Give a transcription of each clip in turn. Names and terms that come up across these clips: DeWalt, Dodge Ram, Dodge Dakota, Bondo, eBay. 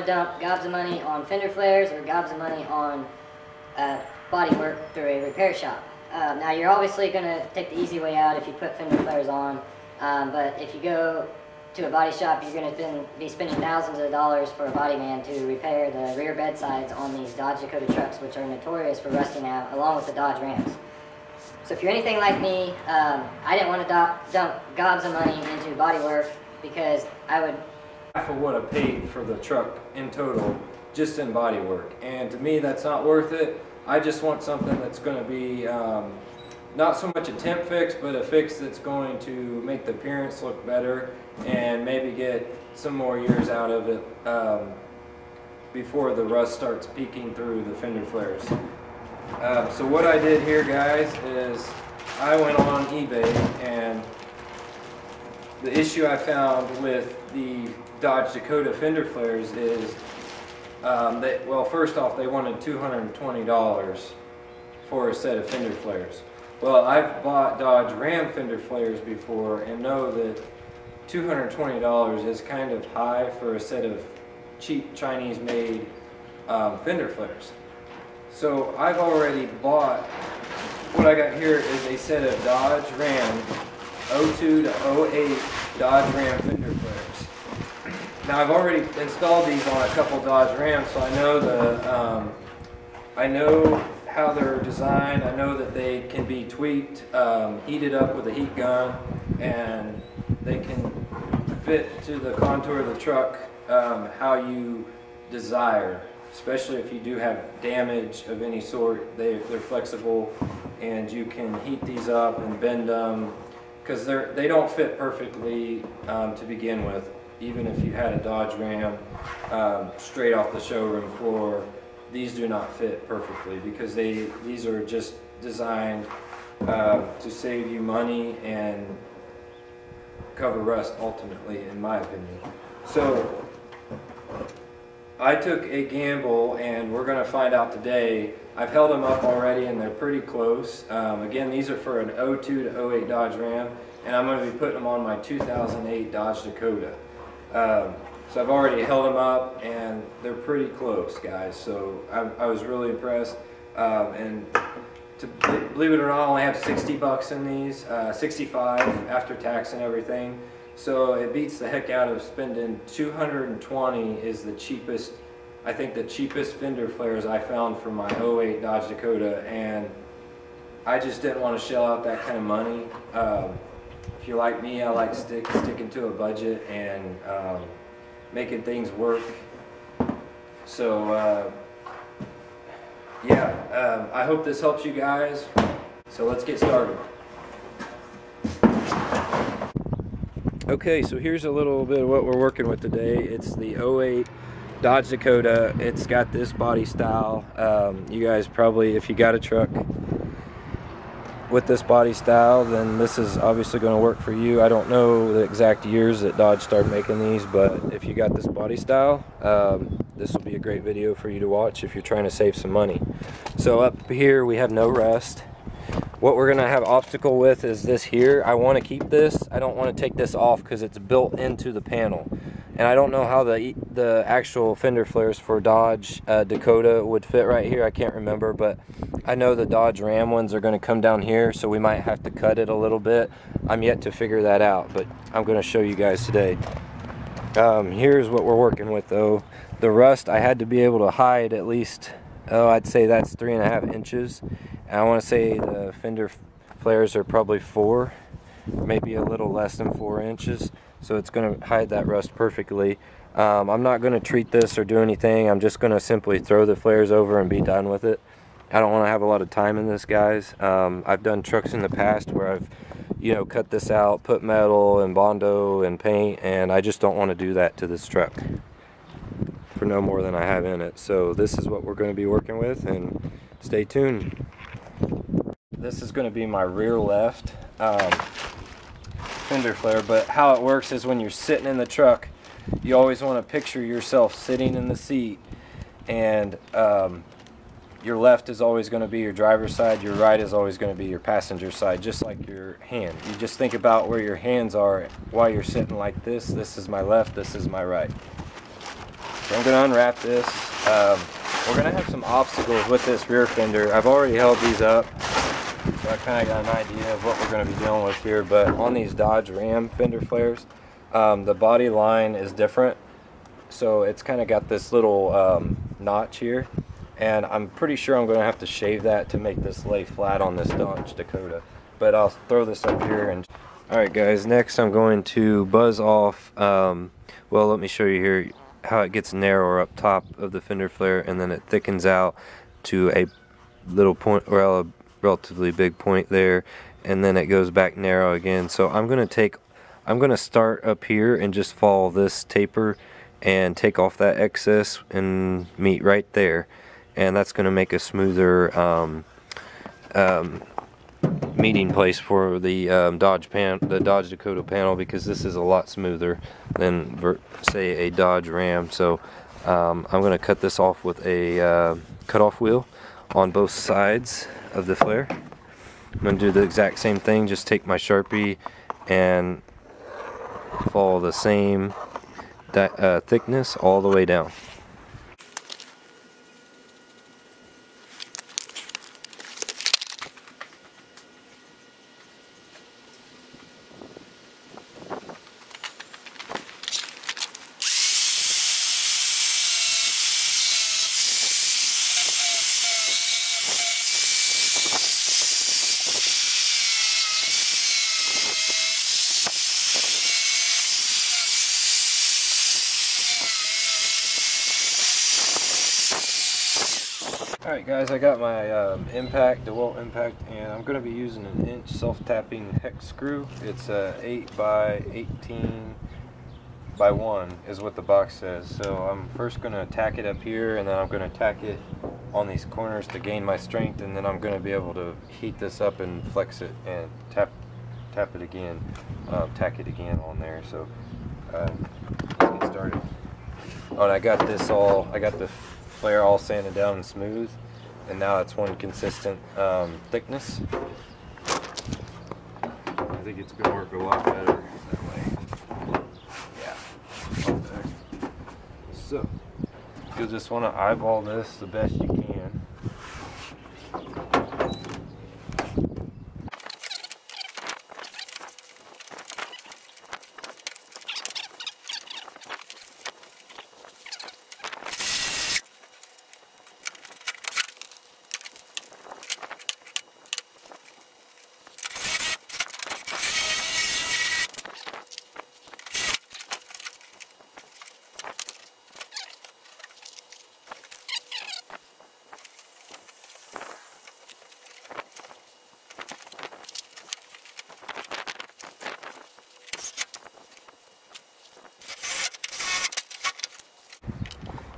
to dump gobs of money on fender flares or gobs of money on body work through a repair shop. Now you're obviously going to take the easy way out if you put fender flares on, but if you go to a body shop, you're going to be spending thousands of dollars for a body man to repair the rear bed sides on these Dodge Dakota trucks, which are notorious for rusting out, along with the Dodge Rams. So if you're anything like me, I didn't want to dump gobs of money into body work because I would half of what I paid for the truck in total just in body work, and to me that's not worth it. I just want something that's going to be not so much a temp fix, but a fix that's going to make the appearance look better and maybe get some more years out of it before the rust starts peeking through the fender flares. So what I did here, guys, is I went on eBay, and the issue I found with the Dodge Dakota fender flares is, well, first off, they wanted $220 for a set of fender flares. Well, I've bought Dodge Ram fender flares before and know that $220 is kind of high for a set of cheap Chinese-made fender flares. So I've already bought, what I got here is a set of Dodge Ram 02 to 08 Dodge Ram fender flares. Now I've already installed these on a couple Dodge Rams, so I know the, I know how they're designed. I know that they can be tweaked, heated up with a heat gun, and they can fit to the contour of the truck how you desire. Especially if you do have damage of any sort, they're flexible, and you can heat these up and bend them, because they don't fit perfectly to begin with. Even if you had a Dodge Ram straight off the showroom floor, these do not fit perfectly, because these are just designed to save you money and cover rust ultimately, in my opinion. So I took a gamble, and we're going to find out today. I've held them up already, and they're pretty close. Again, these are for an 02 to 08 Dodge Ram, and I'm going to be putting them on my 2008 Dodge Dakota. So I've already held them up, and they're pretty close, guys. So I was really impressed. And to, believe it or not, I only have $60 in these, 65 after tax and everything. So it beats the heck out of spending $220 is the cheapest, I think the cheapest fender flares I found for my 08 Dodge Dakota, and I just didn't want to shell out that kind of money. If you're like me, I like sticking to a budget and making things work. So yeah, I hope this helps you guys. So let's get started. Okay, so here's a little bit of what we're working with today. It's the 08 Dodge Dakota. It's got this body style. You guys probably, if you got a truck with this body style, then this is obviously going to work for you. I don't know the exact years that Dodge started making these, but if you got this body style, this will be a great video for you to watch if you're trying to save some money. So up here we have no rust. What we're gonna have obstacle with is this here. I want to keep this. I don't want to take this off because it's built into the panel, and I don't know how the actual fender flares for Dodge Dakota would fit right here. I can't remember, but I know the Dodge Ram ones are going to come down here, so we might have to cut it a little bit. I'm yet to figure that out, but I'm going to show you guys today. Here's what we're working with though. The rust I had to be able to hide at least, oh, I'd say that's 3.5 inches. I want to say the fender flares are probably 4, maybe a little less than 4 inches, so it's going to hide that rust perfectly. I'm not going to treat this or do anything. I'm just going to simply throw the flares over and be done with it. I don't want to have a lot of time in this, guys. I've done trucks in the past where I've, you know, cut this out, put metal and Bondo and paint, and I just don't want to do that to this truck for no more than I have in it. So this is what we're going to be working with, and stay tuned. This is going to be my rear left fender flare, but how it works is when you're sitting in the truck, you always want to picture yourself sitting in the seat, and your left is always going to be your driver's side, your right is always going to be your passenger side, just like your hand. You just think about where your hands are while you're sitting like this. This is my left, this is my right. So I'm going to unwrap this. We're going to have some obstacles with this rear fender. I've already held these up, so I kind of got an idea of what we're going to be dealing with here. But on these Dodge Ram fender flares, the body line is different. So it's kind of got this little notch here. And I'm pretty sure I'm going to have to shave that to make this lay flat on this Dodge Dakota. But I'll throw this up here. And alright guys, next I'm going to buzz off, well, let me show you here how it gets narrower up top of the fender flare, and then it thickens out to a little point, or a relatively big point there, and then it goes back narrow again. So I'm going to start up here and just follow this taper and take off that excess and meet right there. And that's going to make a smoother meeting place for the Dodge Dakota panel, because this is a lot smoother than, say, a Dodge Ram. So I'm going to cut this off with a cutoff wheel on both sides of the flare. I'm going to do the exact same thing, just take my Sharpie and follow the same thickness all the way down. Alright guys, I got my impact, DeWalt impact, and I'm going to be using an inch self-tapping hex screw. It's 8 by 18 by 1 is what the box says. So I'm first going to tack it up here, and then I'm going to tack it on these corners to gain my strength, and then I'm going to be able to heat this up and flex it and tap it again, tack it again on there. So let's get started. Oh, and I got the flare all sanded down and smooth, and now it's one consistent thickness. I think it's gonna work a lot better that way. Yeah. So you'll just want to eyeball this the best you can.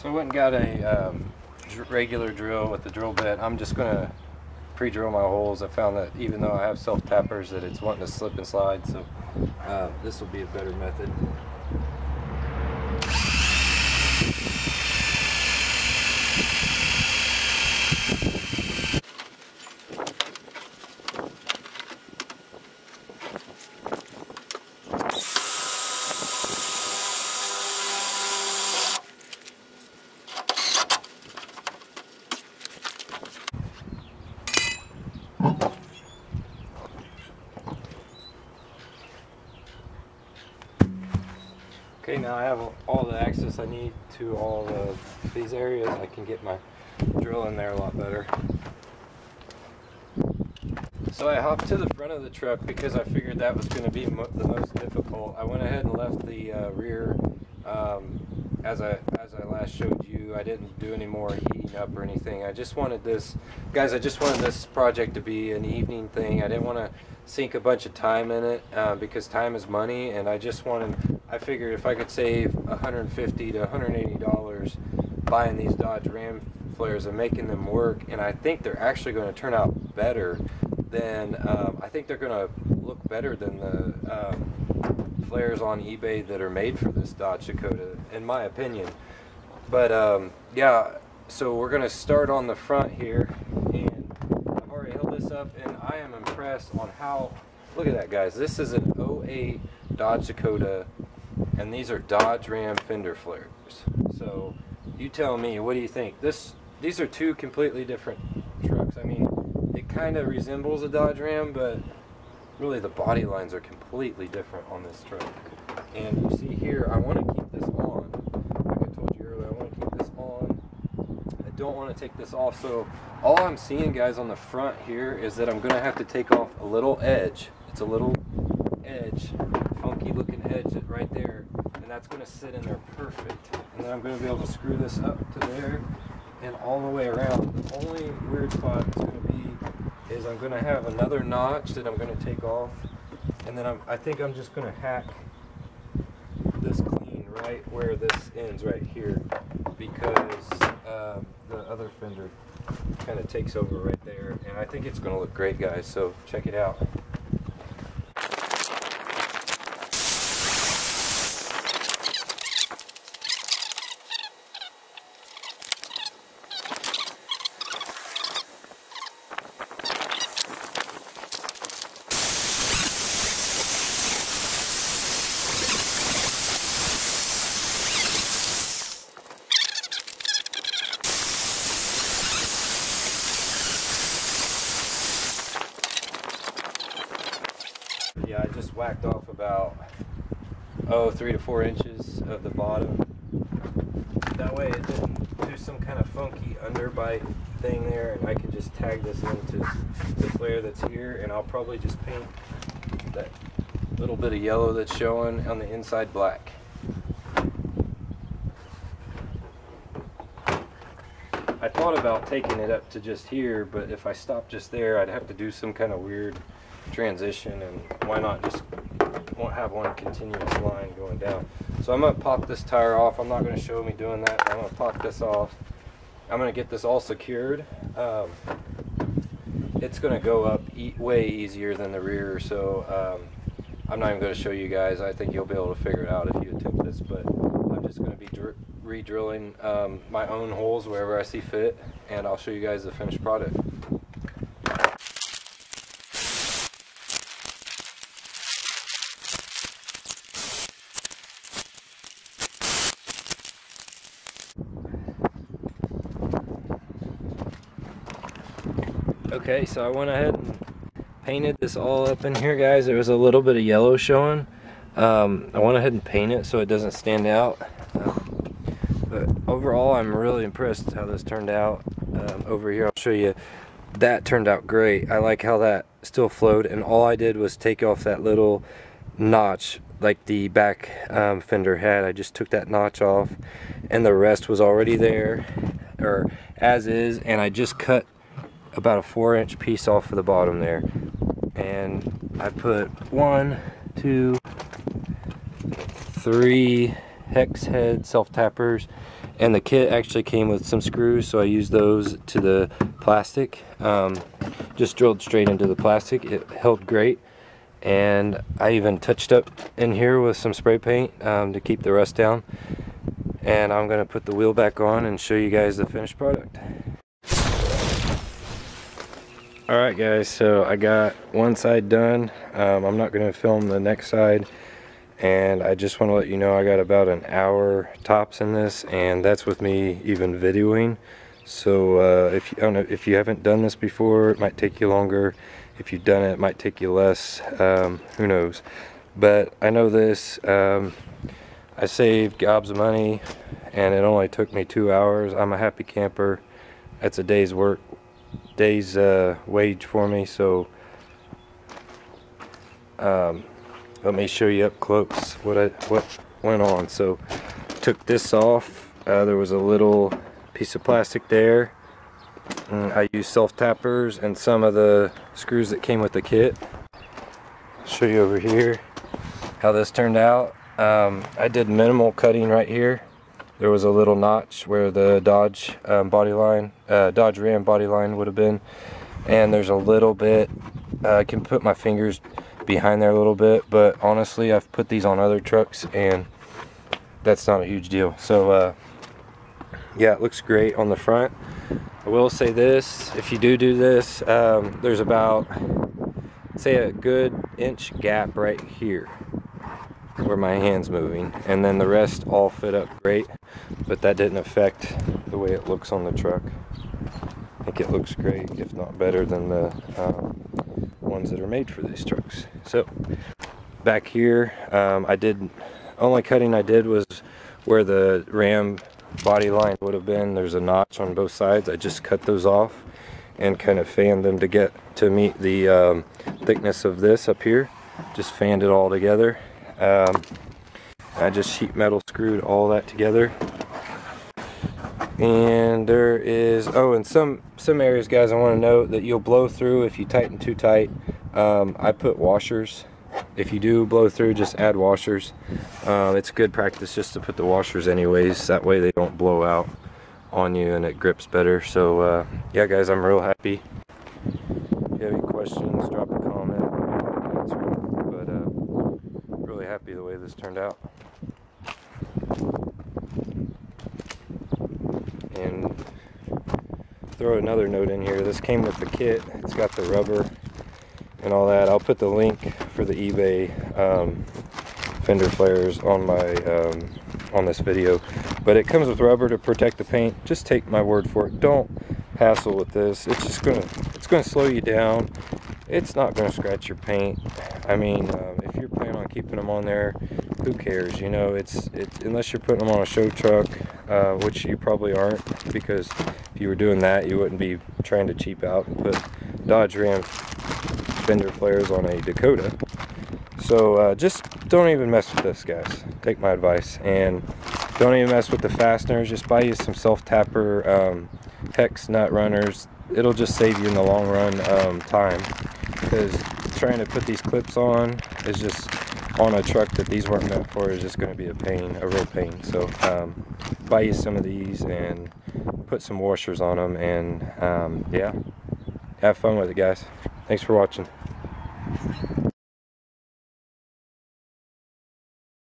So I went and got a regular drill with the drill bit. I'm just going to pre-drill my holes. I found that even though I have self-tappers, that it's wanting to slip and slide, so this will be a better method. Okay, now I have all the access I need to all these areas. I can get my drill in there a lot better. So I hopped to the front of the truck because I figured that was going to be the most difficult. I went ahead and left the rear as I last showed you. I didn't do any more heating up or anything. I just wanted this, guys, I just wanted this project to be an evening thing. I didn't want to sink a bunch of time in it because time is money, and I just wanted, I figured if I could save $150 to $180 buying these Dodge Ram flares and making them work, and I think they're actually going to turn out better than, I think they're going to look better than the flares on eBay that are made for this Dodge Dakota, in my opinion. But yeah, so we're going to start on the front here, and I've already held this up, and I am impressed on how, look at that guys, this is an 08 Dodge Dakota and these are Dodge Ram fender flares. So you tell me, what do you think? These are two completely different trucks. I mean, it kind of resembles a Dodge Ram, but really the body lines are completely different on this truck. And you see here, I want to keep this on. Like I told you earlier, I want to keep this on. I don't want to take this off. So all I'm seeing, guys, on the front here is that I'm going to have to take off a little edge. It's a little edge, funky looking edge right there, and that's going to sit in there perfect. And then I'm going to be able to screw this up to there and all the way around. The only weird spot is going to be is I'm going to have another notch that I'm going to take off, and then I think I'm just going to hack this clean right where this ends right here, because the other fender kind of takes over right there, and I think it's going to look great, guys, so check it out. Yeah, I just whacked off about 3 to 4 inches of the bottom. That way it didn't do some kind of funky underbite thing there, and I can just tag this into the flare that's here, and I'll probably just paint that little bit of yellow that's showing on the inside black. I thought about taking it up to just here, but if I stopped just there, I'd have to do some kind of weird transition, and why not just won't have one continuous line going down. So I'm going to pop this tire off. I'm not going to show me doing that. I'm going to pop this off. I'm going to get this all secured. It's going to go up way easier than the rear, so I'm not even going to show you guys. I think you'll be able to figure it out if you attempt this, but I'm just going to be re-drilling my own holes wherever I see fit, and I'll show you guys the finished product. Okay, so I went ahead and painted this all up in here, guys. There was a little bit of yellow showing. I went ahead and painted it so it doesn't stand out. But overall, I'm really impressed how this turned out. Over here, I'll show you. That turned out great. I like how that still flowed, and all I did was take off that little notch like the back fender had. I just took that notch off, and the rest was already there, or as is, and I just cut about a 4-inch piece off of the bottom there, and I put 1, 2, 3 hex head self tappers, and the kit actually came with some screws, so I used those to the plastic. Just drilled straight into the plastic. It held great, and I even touched up in here with some spray paint to keep the rust down, and I'm gonna put the wheel back on and show you guys the finished product. Alright guys, so I got one side done. I'm not going to film the next side, and I just want to let you know I got about an hour tops in this, and that's with me even videoing. So if you haven't done this before, it might take you longer. If you've done it, it might take you less. Who knows? But I know this. I saved gobs of money, and it only took me 2 hours. I'm a happy camper. That's a day's work. Day's wage for me, so let me show you up close what went on. So took this off. There was a little piece of plastic there, and I used self tappers and some of the screws that came with the kit. I'll show you over here how this turned out. I did minimal cutting right here. There was a little notch where the Dodge Dodge Ram body line would have been, and there's a little bit. I can put my fingers behind there a little bit, but honestly, I've put these on other trucks, and that's not a huge deal. So yeah, it looks great on the front. I will say this: if you do this, there's about, say, a good inch gap right here. where my hand's moving, and then the rest all fit up great, but that didn't affect the way it looks on the truck. I think it looks great, if not better than the ones that are made for these trucks. So back here, only cutting I did was where the Ram body line would have been. There's a notch on both sides. I just cut those off and kind of fanned them to get to meet the thickness of this up here. Just fanned it all together. I just sheet metal screwed all that together. And there is, in some areas, guys, I want to note that you'll blow through if you tighten too tight. I put washers. If you do blow through, just add washers. It's good practice just to put the washers anyways, that way they don't blow out on you and it grips better. So yeah, guys, I'm real happy. If you have any questions, drop a comment, I'll answer them. But really happy the way this turned out. And throw another note in here, this came with the kit. It's got the rubber and all that. I'll put the link for the eBay fender flares on my on this video, but it comes with rubber to protect the paint. Just take my word for it, don't hassle with this. It's just gonna slow you down. It's not gonna scratch your paint. I mean, if you're planning on keeping them on there, who cares, you know? It's unless you're putting them on a show truck, which you probably aren't, because if you were doing that, you wouldn't be trying to cheap out and put Dodge Ram fender flares on a Dakota. So just don't even mess with this, guys. Take my advice and don't even mess with the fasteners. Just buy you some self-tapper hex nut runners. It'll just save you in the long run time, because trying to put these clips on is just, on a truck that these weren't meant for, is just going to be a pain, a real pain. So buy you some of these and put some washers on them, and yeah, have fun with it, guys. Thanks for watching.